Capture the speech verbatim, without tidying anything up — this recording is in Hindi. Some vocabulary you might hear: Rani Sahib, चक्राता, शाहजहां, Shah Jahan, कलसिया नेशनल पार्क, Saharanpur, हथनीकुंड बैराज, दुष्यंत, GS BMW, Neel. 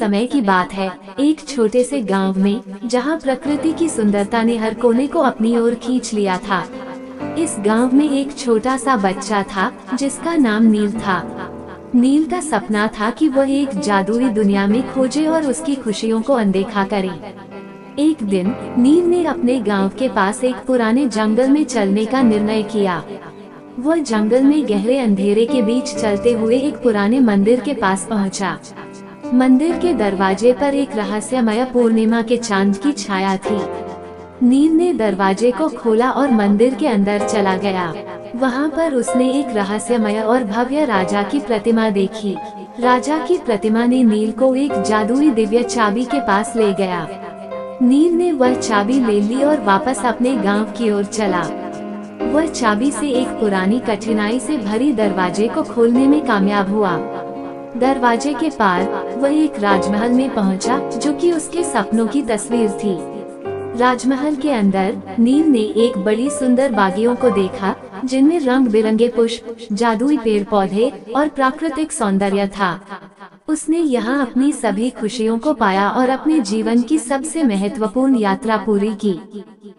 समय की बात है, एक छोटे से गांव में, जहां प्रकृति की सुंदरता ने हर कोने को अपनी ओर खींच लिया था। इस गांव में एक छोटा सा बच्चा था जिसका नाम नील था। नील का सपना था कि वह एक जादुई दुनिया में खोजे और उसकी खुशियों को अनदेखा करे। एक दिन नील ने अपने गांव के पास एक पुराने जंगल में चलने का निर्णय किया। वह जंगल में गहरे अंधेरे के बीच चलते हुए एक पुराने मंदिर के पास पहुंचा। मंदिर के दरवाजे पर एक रहस्यमय पूर्णिमा के चांद की छाया थी। नील ने दरवाजे को खोला और मंदिर के अंदर चला गया। वहाँ पर उसने एक रहस्यमय और भव्य राजा की प्रतिमा देखी। राजा की प्रतिमा ने नील को एक जादुई दिव्य चाबी के पास ले गया। नील ने वह चाबी ले ली और वापस अपने गांव की ओर चला। वह चाबी से एक पुरानी कठिनाई से भरी दरवाजे को खोलने में कामयाब हुआ। दरवाजे के पार वह एक राजमहल में पहुंचा, जो कि उसके सपनों की तस्वीर थी। राजमहल के अंदर नील ने एक बड़ी सुंदर बागियों को देखा, जिनमें रंग बिरंगे पुष्प, जादुई पेड़ पौधे और प्राकृतिक सौंदर्य था। उसने यहाँ अपनी सभी खुशियों को पाया और अपने जीवन की सबसे महत्वपूर्ण यात्रा पूरी की।